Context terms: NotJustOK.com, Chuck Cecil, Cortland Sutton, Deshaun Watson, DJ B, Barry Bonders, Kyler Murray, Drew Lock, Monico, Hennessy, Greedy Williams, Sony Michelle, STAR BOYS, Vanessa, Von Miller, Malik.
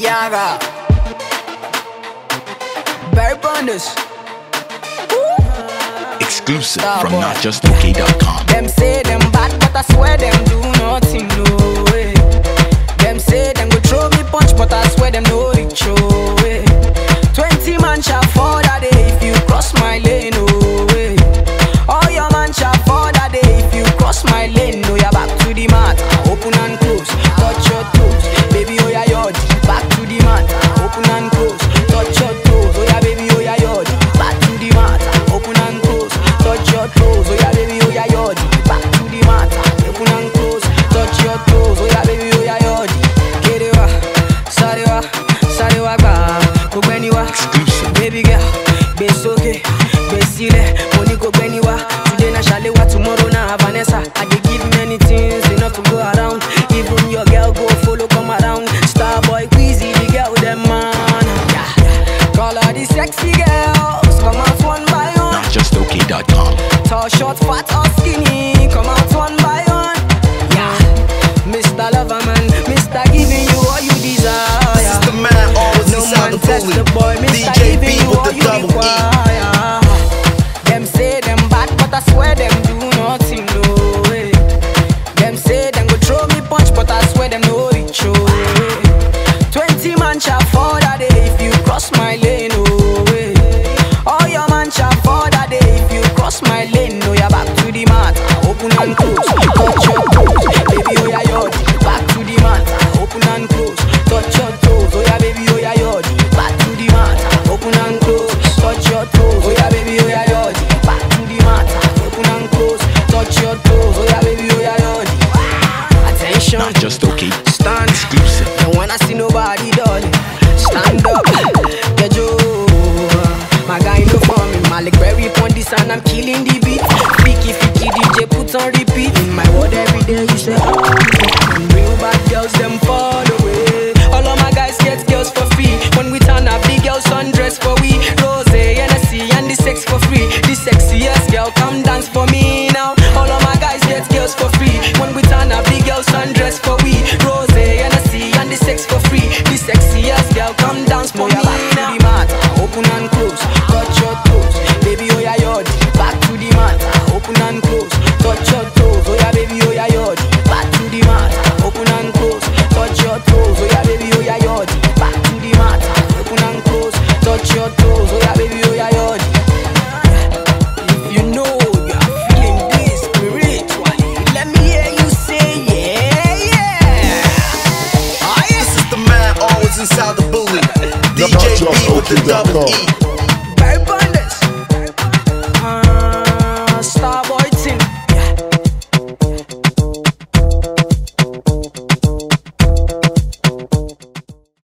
Yaga. Barry Bonders. Exclusive from NotJustOK.com. Them say them bad, but I swear them do nothing, no way. Them say them go throw me punch, but I swear them no reach away. 20 man shall fall that day if you cross my lane, no way. All your man shall fall that day if you cross my lane, no. You're back to the mat, open and close, touch your toes, baby, oh yeah, yod. Back to the mat, open and close, touch your toes, oh yeah, baby, oh yeah, yod. Back to the mat, open and close, touch your toes, oh yeah, baby, oh yeah, yod. Back to the mat, open and close, touch your toes, oh yeah, baby, oh yeah, yod. Baby girl, besoke, besile, Monico Beniwa. Today na Shalewa, tomorrow na Vanessa. I dey give many things enough to go around. Even your girl go follow come around. Starboy Queasy, the girl them man. Yeah. Call all the sexy girls, come out one by one. NotJustOK.com. Tall, short, fat or skinny, come out one by one. Yeah, Mr. Loverman, Mr. Giving you all you desire. That's the boy, Mr. DJ B with the double E. Them say them bad, but I swear them do nothing, no way. Them say them go throw me punch, but I swear them no reach away. 20 man shall fall that day if you cross my lane, no way. All your man shall fall that day if you cross my lane, no. You're back to the mat, open and close, touch your toes, baby, oh yeah, yod. Back to the mat, open and close, touch your toes, oh yeah, baby, oh yeah, yod. Open and close, touch your toes, oh yeah baby, oh yeah yod. Back to the mat, open and close, touch your toes, oh yeah baby, oh yeah yod. Attention, not just okay. Stand exclusive. And when I see nobody done, stand up, get you. My guy no for me, Malik very upon this and I'm killing the beat. Picky Ficky DJ put on repeat. In my world every day you say, oh. And real bad girls them fall away. All of my guys get girls for free. When we turn up the girls undress. For we, Rose, Hennessy, and the sex for free. The sexiest girl, come dance for me now. All of my guys get girls for free. When we turn up, the girls undress for we, Rose, Hennessy, and the sex for free. The sexiest girl, come dance for me now. Back to the mat, open and close, touch your toes, baby, oh yeah, yod. Back to the mat, open and close, touch your toes, oh yeah, baby, oh yeah, yod. Back to the mat, open and close, touch your toes, oh yeah, baby, oh yeah, yod. Back to the mat, open and close. Touch your toes, oh yeah baby, oh yeah yod. If you know you are feeling this spiritually, let me hear you say yeah, yeah. This is the man always inside the bully, DJ B with the double E.